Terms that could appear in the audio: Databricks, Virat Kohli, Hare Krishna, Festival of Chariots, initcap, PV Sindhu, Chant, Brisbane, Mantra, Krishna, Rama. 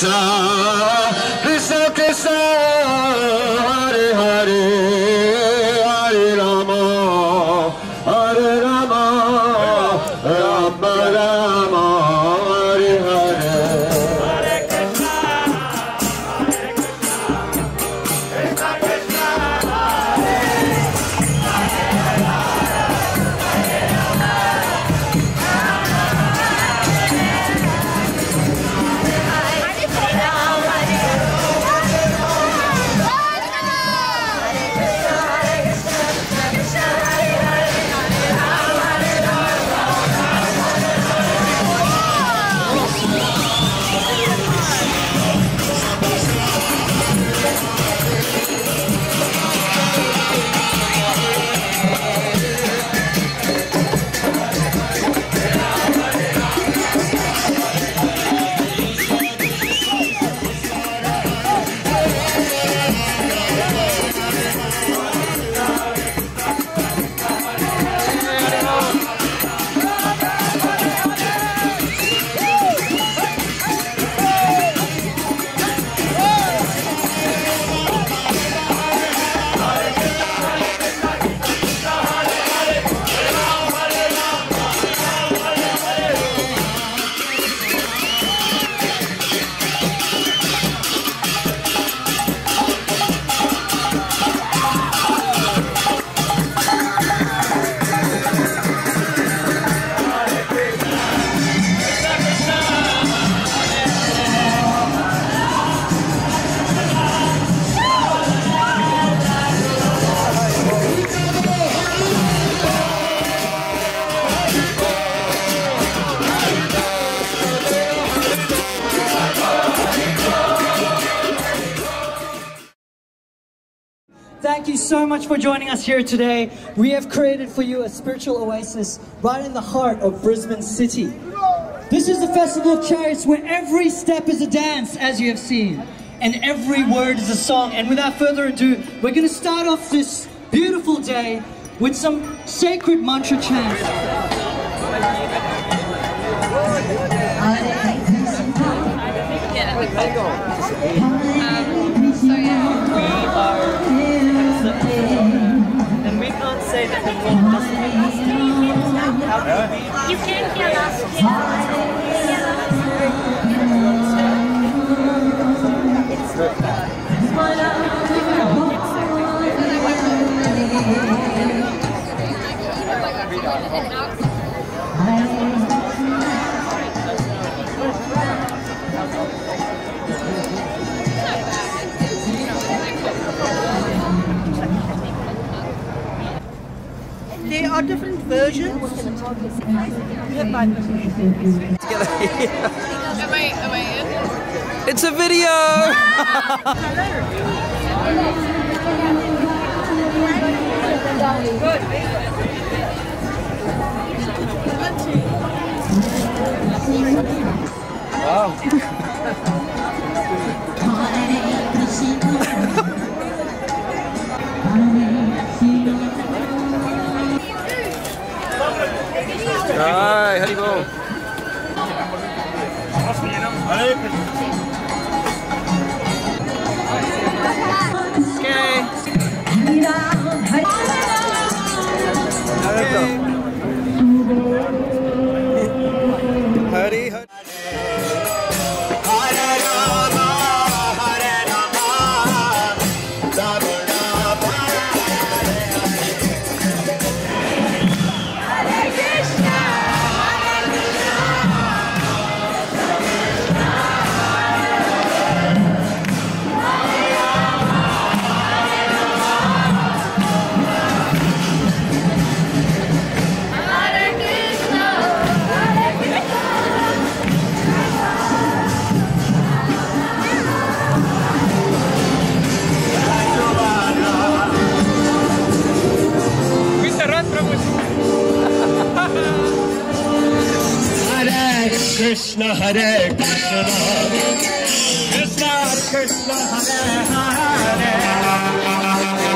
Krishna, Krishna Krishna, Hare Hare, Hare Rama, Hare Rama, Rama Rama, Hare Hare. Hare Krishna, Hare Krishna, Krishna Krishna, Hare Hare. Thank you so much for joining us here today. We have created for you a spiritual oasis right in the heart of Brisbane City. This is the Festival of Chariots, where every step is a dance, as you have seen, and every word is a song. And without further ado, we're going to start off this beautiful day with some sacred mantra chants. You can hear us. There are different versions. Am I in? It's a video! Alright, how do you go? Okay. Hurry. Krishna, Hare Krishna, Krishna Krishna, Hare Hare.